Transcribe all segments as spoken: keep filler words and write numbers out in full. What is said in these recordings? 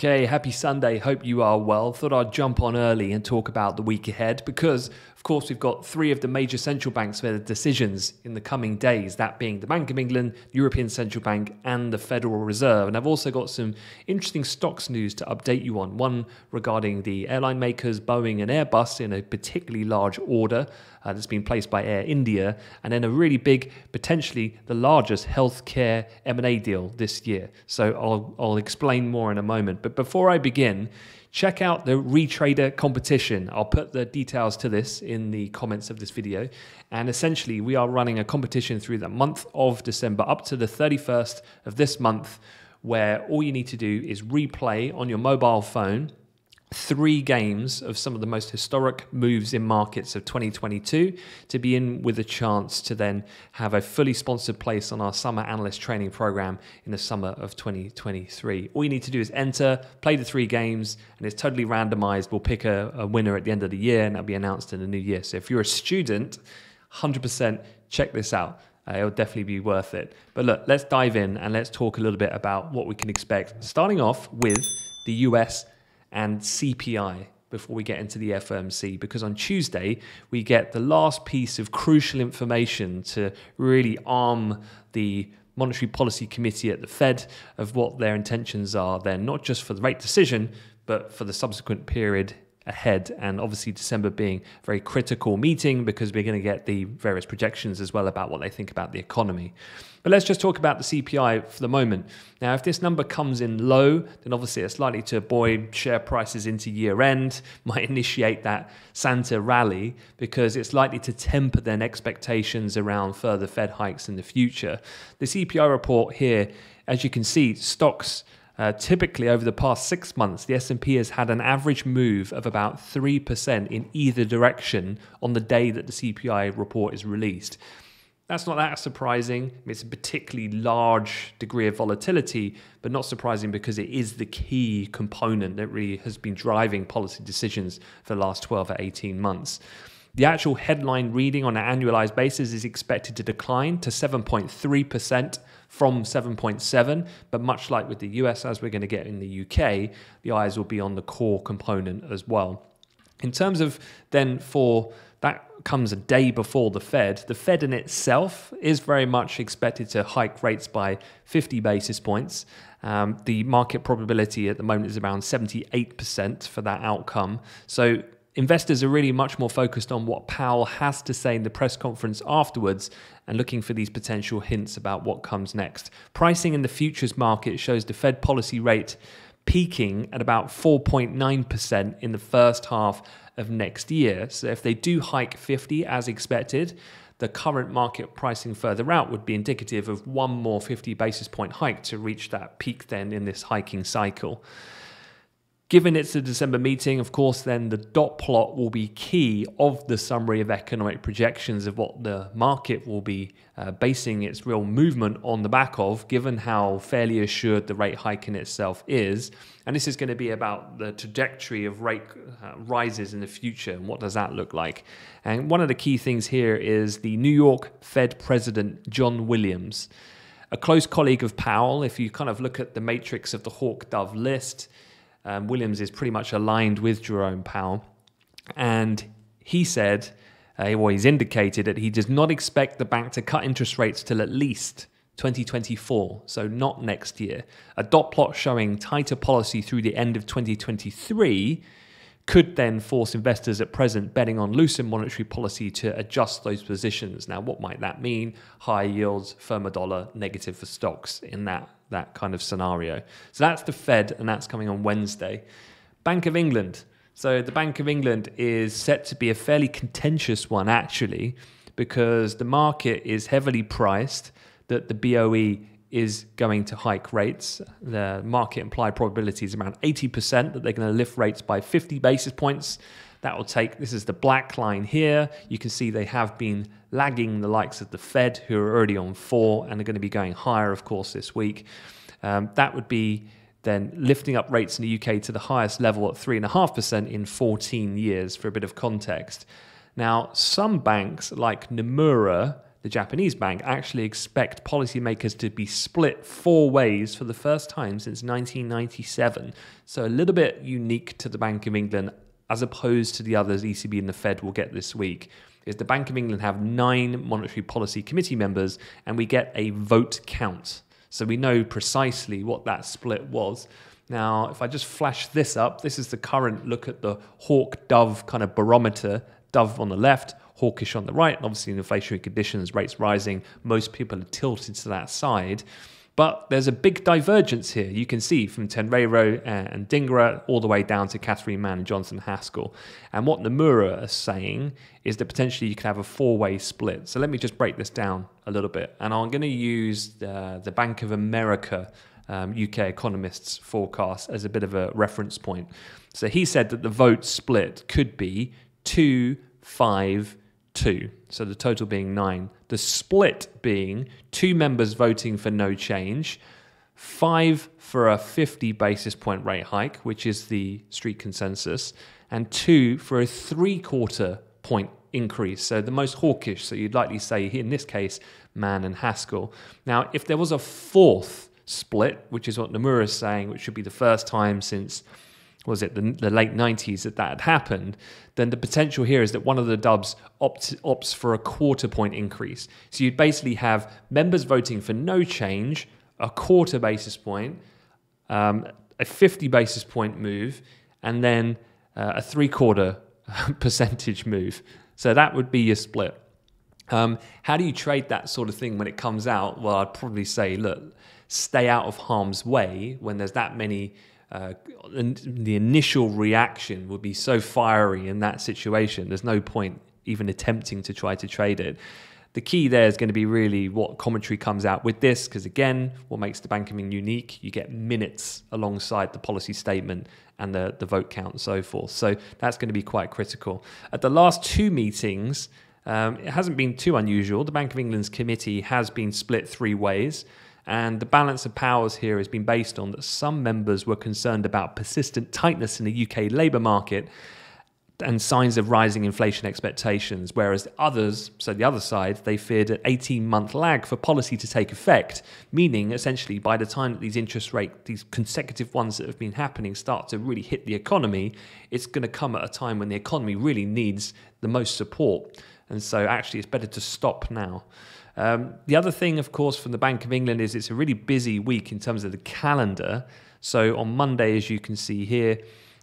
Okay, happy Sunday. Hope you are well. Thought I'd jump on early and talk about the week ahead because, of course, we've got three of the major central banks for their decisions in the coming days, that being the Bank of England, the European Central Bank and the Federal Reserve. And I've also got some interesting stocks news to update you on, one regarding the airline makers Boeing and Airbus in a particularly large order uh, that's been placed by Air India, and then a really big, potentially the largest healthcare M and A deal this year. So I'll, I'll explain more in a moment. But But before I begin, check out the Retrader competition. I'll put the details to this in the comments of this video. And essentially, we are running a competition through the month of December up to the thirty-first of this month, where all you need to do is replay on your mobile phone three games of some of the most historic moves in markets of twenty twenty-two to be in with a chance to then have a fully sponsored place on our summer analyst training program in the summer of twenty twenty-three. All you need to do is enter, play the three games, and it's totally randomized. We'll pick a, a winner at the end of the year, and that'll be announced in the new year. So if you're a student, one hundred percent check this out. Uh, it'll definitely be worth it. But look, let's dive in and let's talk a little bit about what we can expect, starting off with the U S and C P I before we get into the F O M C, because on Tuesday we get the last piece of crucial information to really arm the Monetary Policy Committee at the Fed of what their intentions are then, not just for the rate decision, but for the subsequent period ahead, and obviously December being a very critical meeting because we're going to get the various projections as well about what they think about the economy. But let's just talk about the C P I for the moment. Now, if this number comes in low, then obviously it's likely to buoy share prices into year end, might initiate that Santa rally because it's likely to temper then expectations around further Fed hikes in the future. The C P I report here, as you can see, stocks Uh, typically, over the past six months, the S and P has had an average move of about three percent in either direction on the day that the C P I report is released. That's not that surprising. It's a particularly large degree of volatility, but not surprising because it is the key component that really has been driving policy decisions for the last twelve or eighteen months. The actual headline reading on an annualized basis is expected to decline to seven point three percent from seven point seven, but much like with the U S, as we're going to get in the U K, the eyes will be on the core component as well. In terms of then for that comes a day before the Fed, the Fed in itself is very much expected to hike rates by fifty basis points. Um, the market probability at the moment is around seventy-eight percent for that outcome. So investors are really much more focused on what Powell has to say in the press conference afterwards and looking for these potential hints about what comes next. Pricing in the futures market shows the Fed policy rate peaking at about four point nine percent in the first half of next year. So if they do hike fifty as expected, the current market pricing further out would be indicative of one more fifty basis point hike to reach that peak then in this hiking cycle. Given it's a December meeting, of course, then the dot plot will be key of the summary of economic projections of what the market will be uh, basing its real movement on the back of, given how fairly assured the rate hike in itself is. And this is going to be about the trajectory of rate uh, rises in the future and what does that look like. And one of the key things here is the New York Fed President, John Williams, a close colleague of Powell. If you kind of look at the matrix of the hawk-dove list, Um, Williams is pretty much aligned with Jerome Powell, and he said, uh, well, he's indicated that he does not expect the bank to cut interest rates till at least twenty twenty-four, so not next year. A dot plot showing tighter policy through the end of twenty twenty-three could then force investors at present betting on looser monetary policy to adjust those positions. Now, what might that mean? Higher yields, firmer dollar, negative for stocks in that, that kind of scenario. So that's the Fed, and that's coming on Wednesday. Bank of England. So the Bank of England is set to be a fairly contentious one, actually, because the market is heavily priced that the B O E is going to hike rates. The market implied probability is around eighty percent that they're going to lift rates by fifty basis points. That will take, this is the black line here. You can see they have been lagging the likes of the Fed, who are already on four and are going to be going higher, of course, this week. Um, that would be then lifting up rates in the U K to the highest level at three point five percent in fourteen years, for a bit of context. Now, some banks like Nomura the Japanese bank, actually expect policymakers to be split four ways for the first time since nineteen ninety-seven. So a little bit unique to the Bank of England, as opposed to the others E C B and the Fed will get this week, is the Bank of England have nine monetary policy committee members, and we get a vote count. So we know precisely what that split was. Now, if I just flash this up, this is the current look at the hawk-dove kind of barometer, dove on the left, hawkish on the right, and obviously in inflationary conditions, rates rising, most people are tilted to that side. But there's a big divergence here. You can see from Tenreiro and Dingra all the way down to Catherine Mann and Jonathan Haskell. And what Nomura are saying is that potentially you can have a four-way split. So let me just break this down a little bit. And I'm going to use the, the Bank of America um, U K economists' forecast as a bit of a reference point. So he said that the vote split could be two, five, two. So the total being nine. The split being two members voting for no change, five for a fifty basis point rate hike, which is the street consensus, and two for a three-quarter point increase. So the most hawkish. So you'd likely say, in this case, Mann and Haskell. Now, if there was a fourth split, which is what Nomura is saying, which should be the first time since... was it the, the late nineties that that had happened, then the potential here is that one of the dubs opts, opts for a quarter point increase. So you'd basically have members voting for no change, a quarter basis point, um, a fifty basis point move, and then uh, a three-quarter percentage move. So that would be your split. Um, how do you trade that sort of thing when it comes out? Well, I'd probably say, look, stay out of harm's way when there's that many... Uh, and the initial reaction would be so fiery in that situation. There's no point even attempting to try to trade it. The key there is going to be really what commentary comes out with this, because again, what makes the Bank of England unique, you get minutes alongside the policy statement and the, the vote count and so forth. So that's going to be quite critical. At the last two meetings, um, it hasn't been too unusual. The Bank of England's committee has been split three ways. And the balance of powers here has been based on that some members were concerned about persistent tightness in the U K labour market and signs of rising inflation expectations, whereas others, so the other side, they feared an eighteen-month lag for policy to take effect, meaning essentially by the time that these interest rate, these consecutive ones that have been happening start to really hit the economy, it's going to come at a time when the economy really needs the most support. And so actually it's better to stop now. Um, the other thing, of course, from the Bank of England is it's a really busy week in terms of the calendar. So on Monday, as you can see here,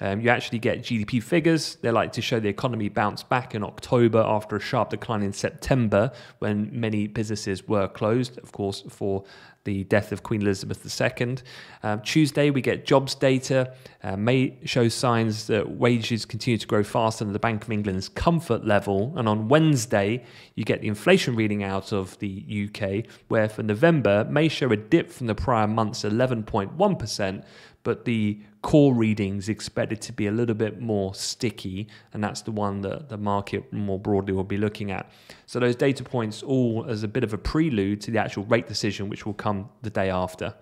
um, you actually get G D P figures. They're like to show the economy bounce back in October after a sharp decline in September when many businesses were closed, of course, for the death of Queen Elizabeth the Second. Um, Tuesday, we get jobs data. Uh, May shows signs that wages continue to grow faster than the Bank of England's comfort level. And on Wednesday, you get the inflation reading out of the U K, where for November, May show a dip from the prior month's eleven point one percent, but the core reading's expected to be a little bit more sticky, and that's the one that the market more broadly will be looking at. So those data points all as a bit of a prelude to the actual rate decision, which will come the day after.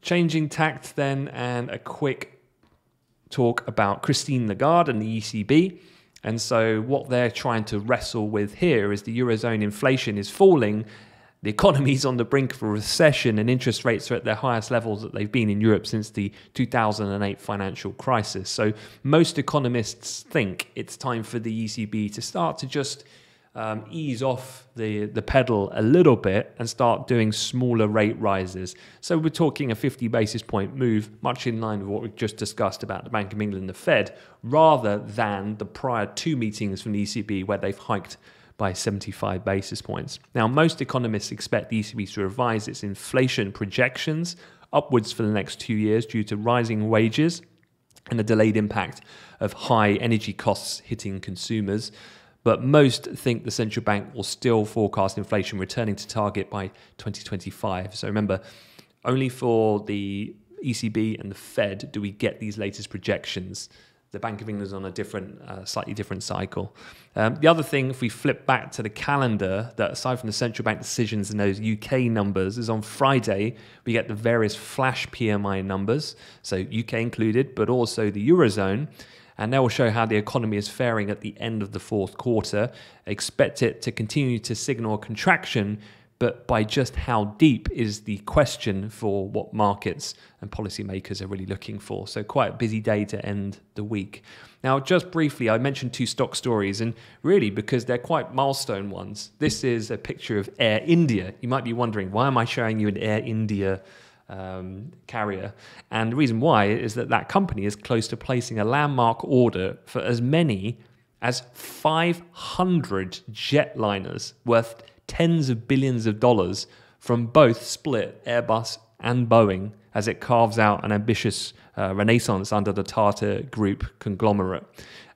Changing tact then, and a quick talk about Christine Lagarde and the E C B. And so what they're trying to wrestle with here is the Eurozone inflation is falling, the economy's on the brink of a recession, and interest rates are at their highest levels that they've been in Europe since the two thousand eight financial crisis. So most economists think it's time for the E C B to start to just Um, ease off the, the pedal a little bit and start doing smaller rate rises. So we're talking a fifty basis point move, much in line with what we've just discussed about the Bank of England and the Fed, rather than the prior two meetings from the E C B where they've hiked by seventy-five basis points. Now, most economists expect the E C B to revise its inflation projections upwards for the next two years due to rising wages and the delayed impact of high energy costs hitting consumers. But most think the central bank will still forecast inflation returning to target by twenty twenty-five. So remember, only for the E C B and the Fed do we get these latest projections. The Bank of England is on a different, uh, slightly different cycle. Um, the other thing, if we flip back to the calendar, that aside from the central bank decisions and those U K numbers, is on Friday we get the various flash P M I numbers, so U K included, but also the Eurozone. and that will show how the economy is faring at the end of the fourth quarter. Expect it to continue to signal a contraction, but by just how deep is the question for what markets and policymakers are really looking for. So quite a busy day to end the week. Now, just briefly, I mentioned two stock stories, and really because they're quite milestone ones. This is a picture of Air India. You might be wondering, why am I showing you an Air India Um, carrier? And the reason why is that that company is close to placing a landmark order for as many as five hundred jetliners worth tens of billions of dollars from both split Airbus and Boeing as it carves out an ambitious uh, renaissance under the Tata Group conglomerate.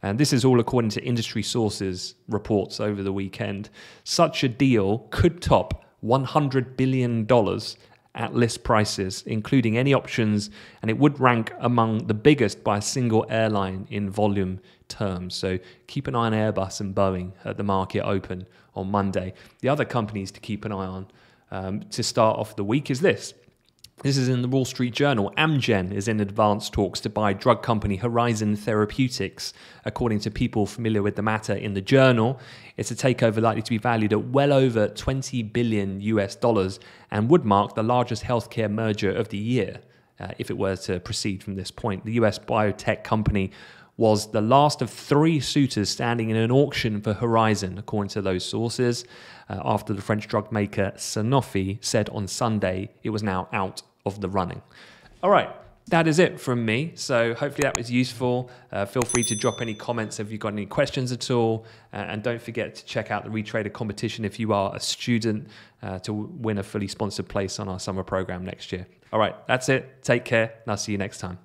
And this is all according to industry sources reports over the weekend. Such a deal could top one hundred billion dollars at list prices, including any options, and it would rank among the biggest by a single airline in volume terms. So keep an eye on Airbus and Boeing at the market open on Monday. The other companies to keep an eye on um, to start off the week is this. This is in the Wall Street Journal. Amgen is in advanced talks to buy drug company Horizon Therapeutics. According to people familiar with the matter in the journal, it's a takeover likely to be valued at well over twenty billion US dollars and would mark the largest healthcare merger of the year uh, if it were to proceed from this point. The U S biotech company was the last of three suitors standing in an auction for Horizon, according to those sources, uh, after the French drug maker Sanofi said on Sunday it was now out of the running. All right, that is it from me. So hopefully that was useful. Uh, feel free to drop any comments if you've got any questions at all. Uh, and don't forget to check out the Retrader competition if you are a student uh, to win a fully sponsored place on our summer program next year. All right, that's it. Take care, and I'll see you next time.